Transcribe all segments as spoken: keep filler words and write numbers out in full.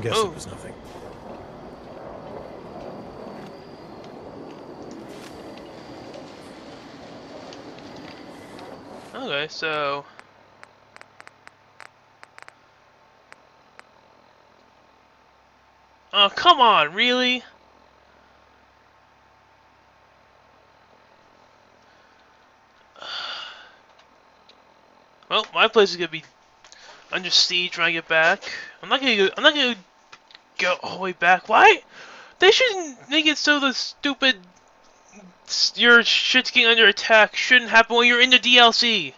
I'm guessing oh. There's nothing. Okay, so... Oh, come on, really? Well, my place is gonna be under siege when I get back. I'm not gonna go, I'm not gonna go all the way back. Why? They shouldn't make it so the stupid your shit's getting under attack shouldn't happen when you're in the D L C.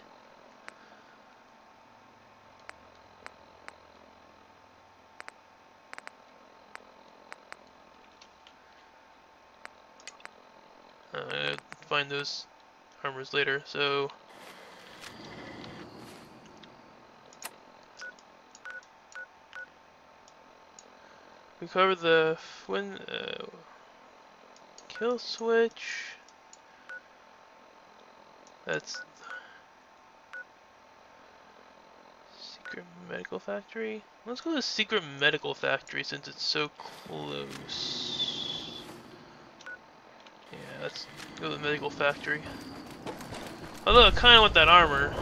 Uh, find those armors later. So. Recover the win, uh, kill switch. That's secret medical factory. Let's go to the secret medical factory since it's so close. Yeah, let's go to the medical factory. Although I kind of want that armor.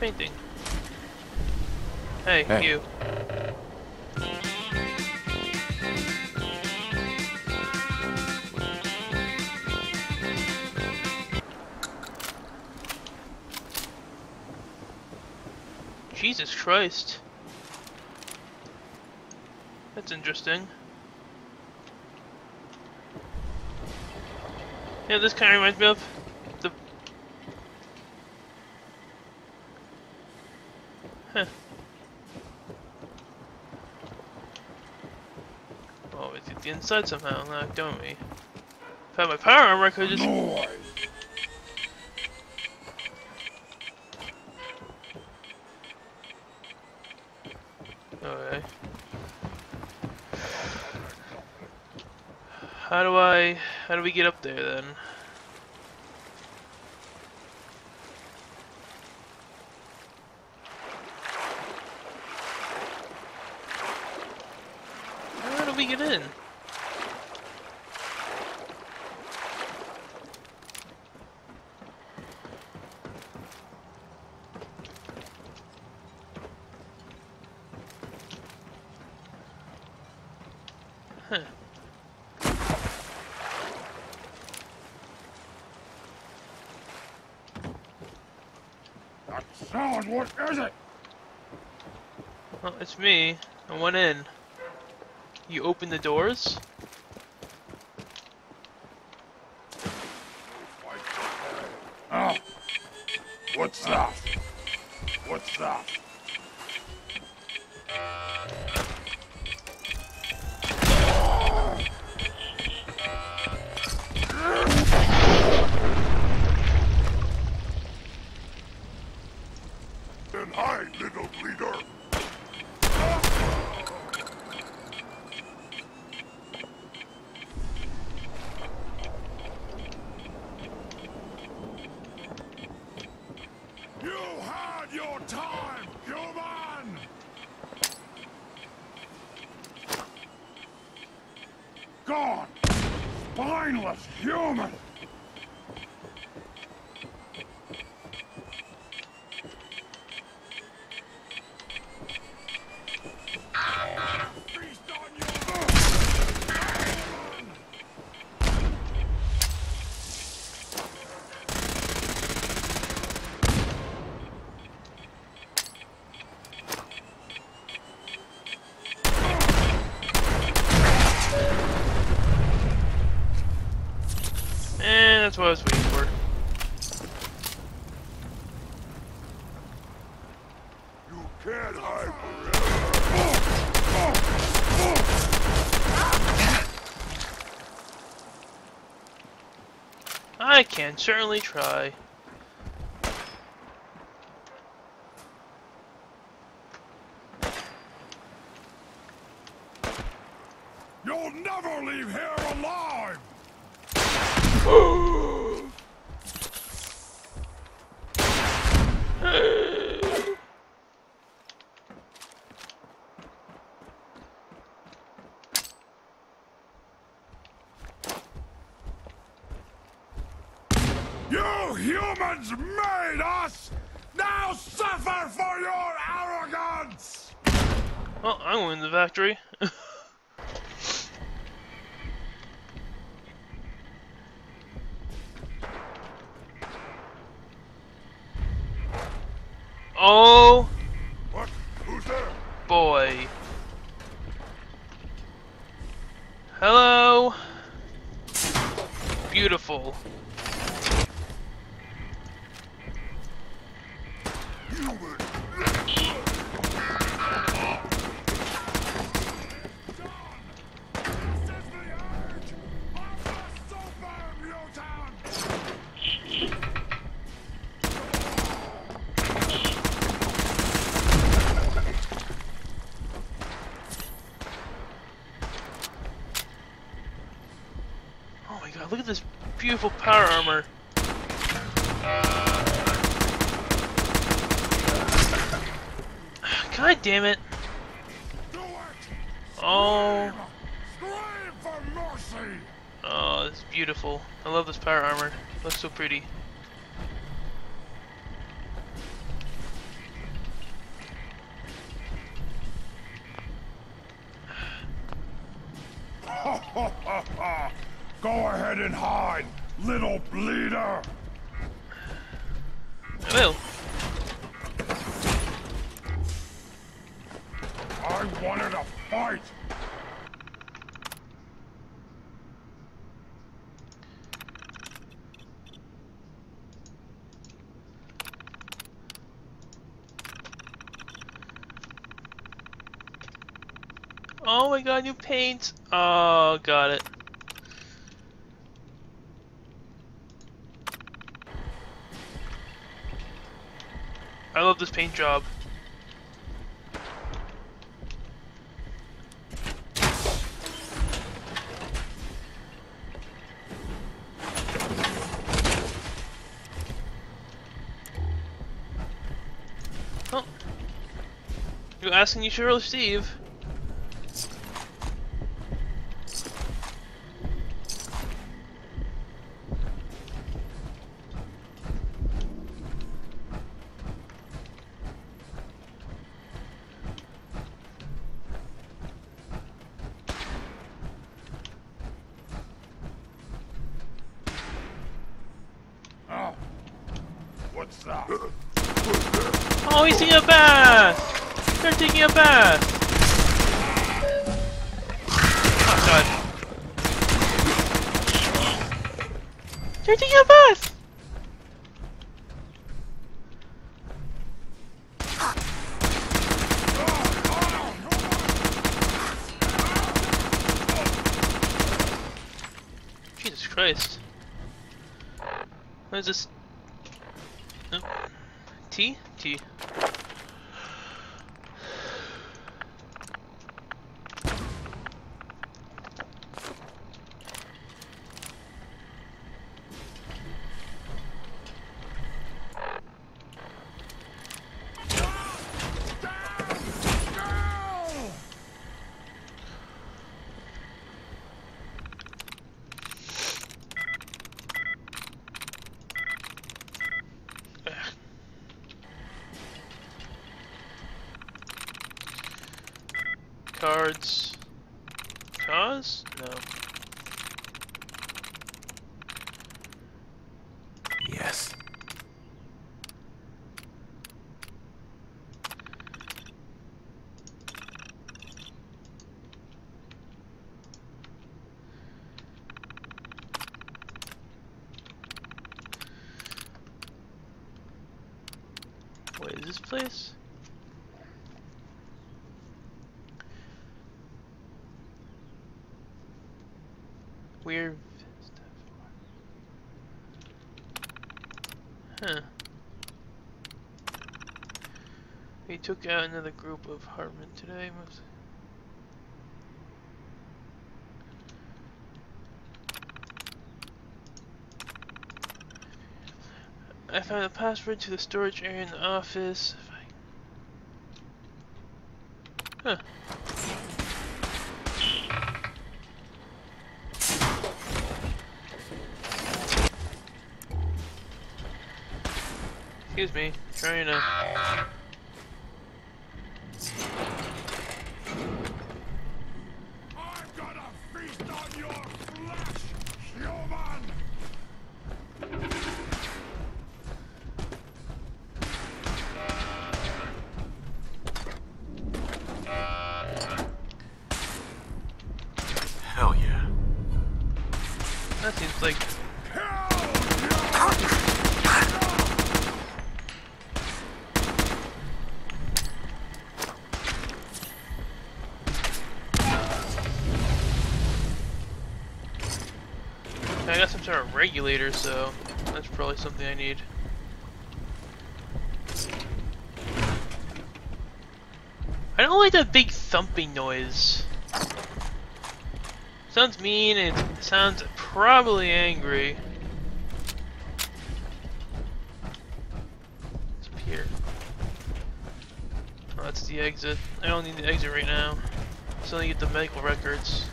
Painting. Hey, hey, you. Jesus Christ. That's interesting. Yeah, this kind of reminds me of the Huh. Oh, we did the inside somehow, now don't we? If I had my power armor, I could just. No. Okay. How do I. How do we get up there then? Get in. Huh. That sound, what is it? Well, it's me. I went in. You open the doors? Oh. What's that? What's that? Then hide, little bleeder. God! Spineless human! that's what I was waiting for. You can't hide forever. I can certainly try. You'll never leave here alive! You humans made us! Now suffer for your arrogance! Well, I'm going to the factory. Oh, what? Who's there? Boy. Hello. Beautiful. Look at this beautiful power armor. God damn it. Oh. Oh, this is beautiful. I love this power armor. It looks so pretty. Go ahead and hide, little bleeder! I will. I wanted a fight! Oh my god, new paint! Oh, got it. I love this paint job. Oh. You're asking you should receive. What's up? Oh, he's taking a bath! They're taking a bath! Oh god. They're taking a bath! Jesus Christ. What is this? Oh. T? T. Cards. Cause? No. Yes. this place? Weird stuff. Huh. We took out another group of Hartman today. Mostly. I found a password to the storage area in the office. Huh. Excuse me, trying to... I'm gonna feast on your flesh, human! Hell yeah. That seems like... I got some sort of regulator, so that's probably something I need. I don't like that big thumping noise. Sounds mean, and it sounds probably angry. It's up here. Oh, that's the exit. I don't need the exit right now. So I get the medical records.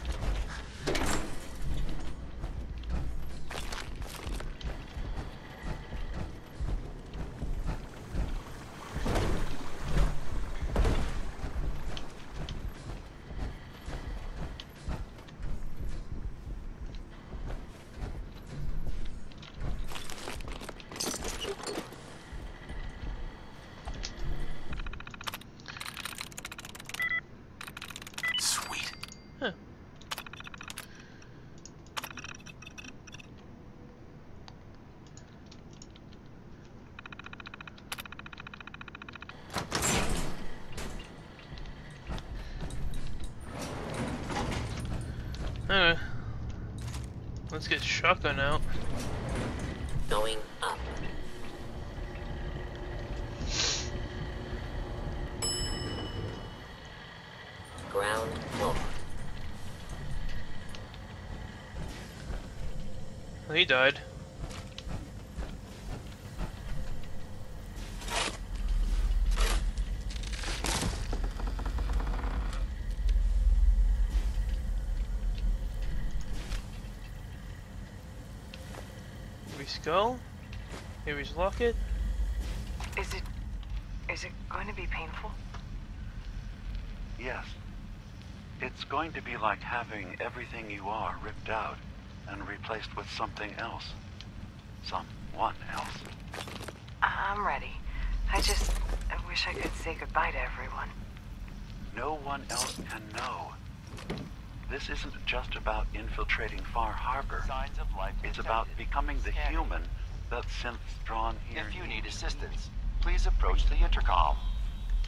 Alright. Let's get shotgun out. Going up. Ground floor. Well, he died. Skull? Here is locket. Is it... is it going to be painful? Yes. It's going to be like having everything you are ripped out and replaced with something else. Someone else. I'm ready. I just... I wish I could say goodbye to everyone. No one else can know. This isn't just about infiltrating Far Harbor. Signs of life it's detected. About becoming the Scanning. Human that synth's drawn here. If you need assistance, please approach the intercom.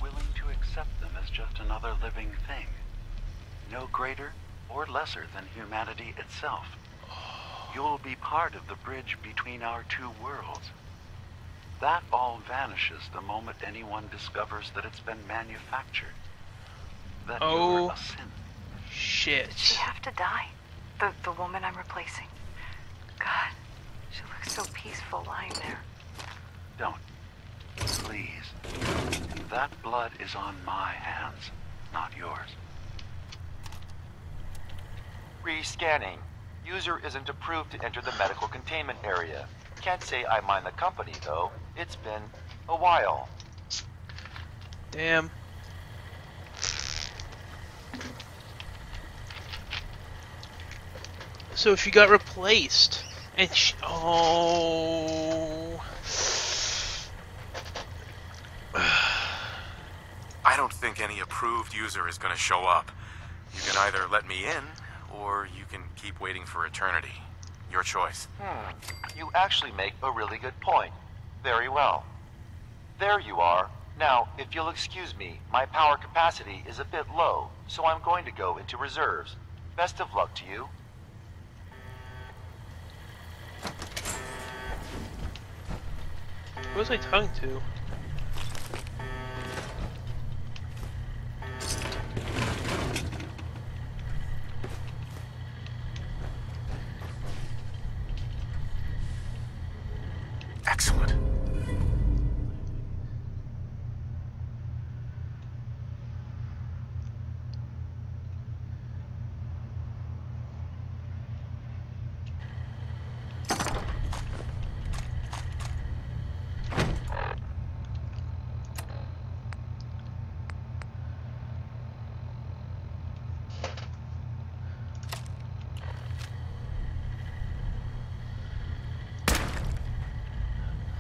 Willing to accept them as just another living thing. No greater or lesser than humanity itself. You'll be part of the bridge between our two worlds. That all vanishes the moment anyone discovers that it's been manufactured. That oh. You're a synth. Shit. Did she have to die? The the woman I'm replacing. God, she looks so peaceful lying there. Don't. Please. That blood is on my hands, not yours. Rescanning. User isn't approved to enter the medical containment area. Can't say I mind the company, though. It's been a while. Damn. So she got replaced, and she, oh. I don't think any approved user is going to show up. You can either let me in, or you can keep waiting for eternity. Your choice. Hmm. You actually make a really good point. Very well. There you are, Now, if you'll excuse me, my power capacity is a bit low, so I'm going to go into reserves. Best of luck to you. Who was I talking to? Excellent.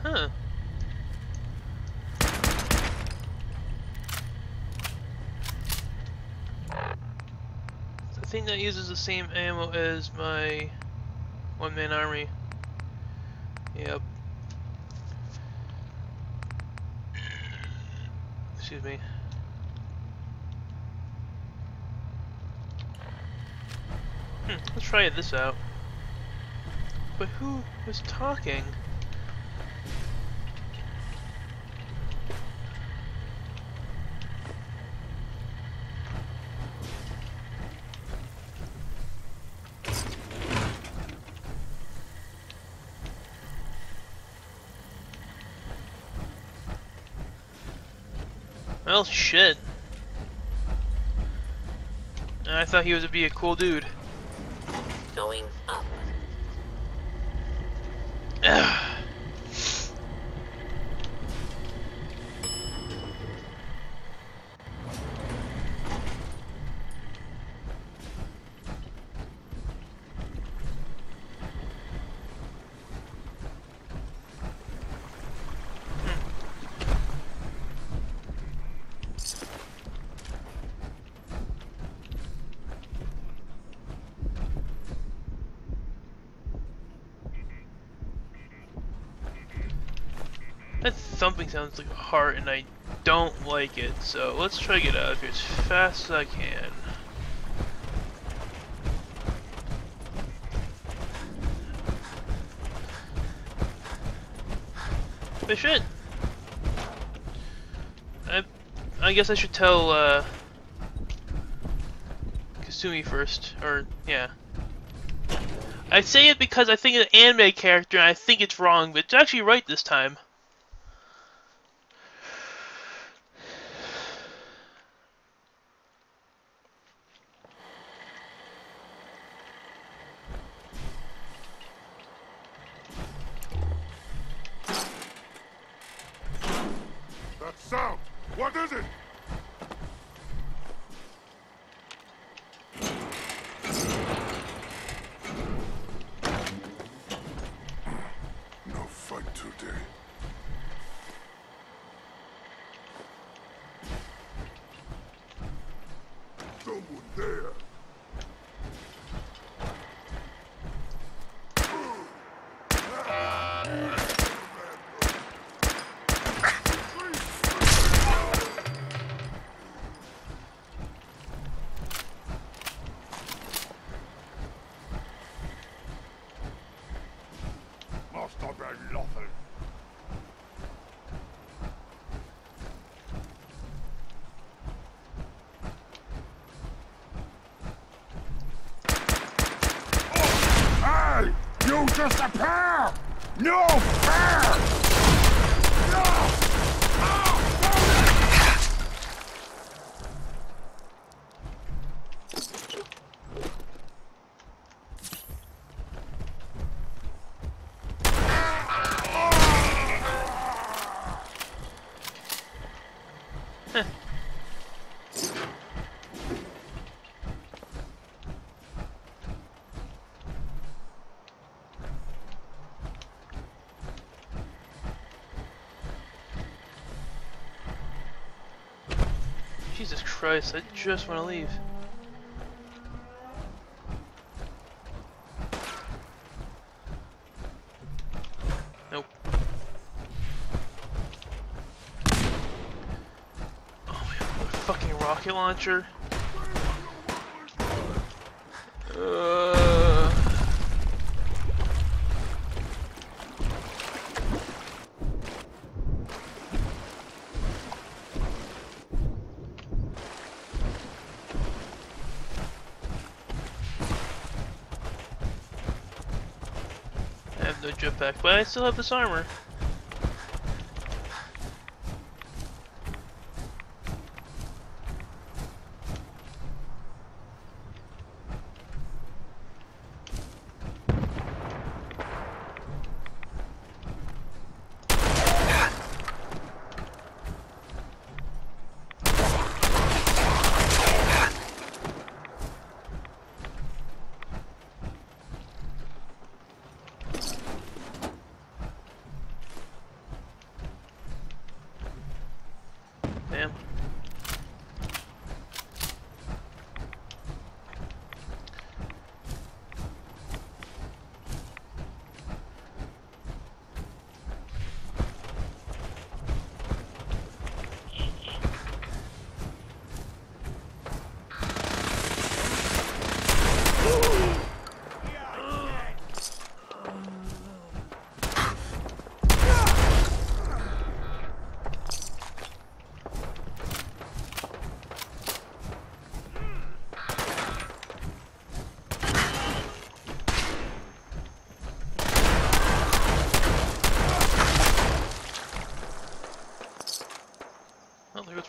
Huh. The thing that uses the same ammo as my one-man army. Yep. Excuse me. Hmm, let's try this out. But who was talking? Well, shit. I thought he was gonna be a cool dude. Going up. That thumping sounds like a heart, and I don't like it, so let's try to get out of here as fast as I can. But shit! I, I guess I should tell uh, Kasumi first, or yeah. I say it because I think it's an anime character, and I think it's wrong, but it's actually right this time. Sound! What is it? No fight today. Someone there. You just a pair! No pair! No! Oh, no. Jesus Christ, I just want to leave. Nope. rocket launcher? Uh... I have no jetpack, but I still have this armor.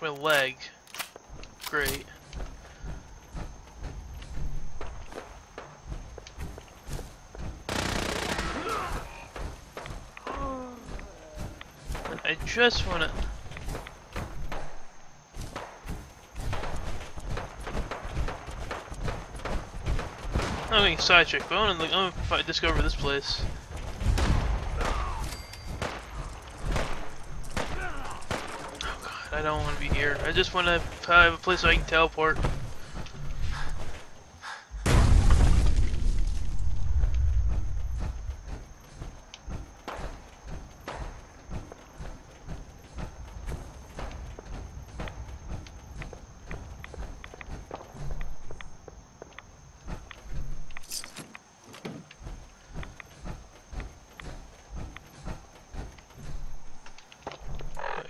My leg. Great. I just want to... I'm being sidetracked, but I'm going to discover this place. I don't want to be here. I just want to have a place where I can teleport.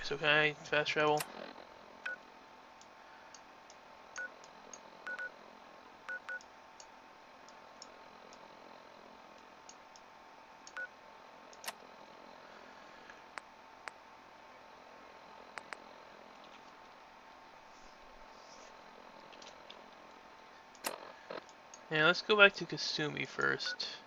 So can I fast travel? Yeah, let's go back to Kasumi first.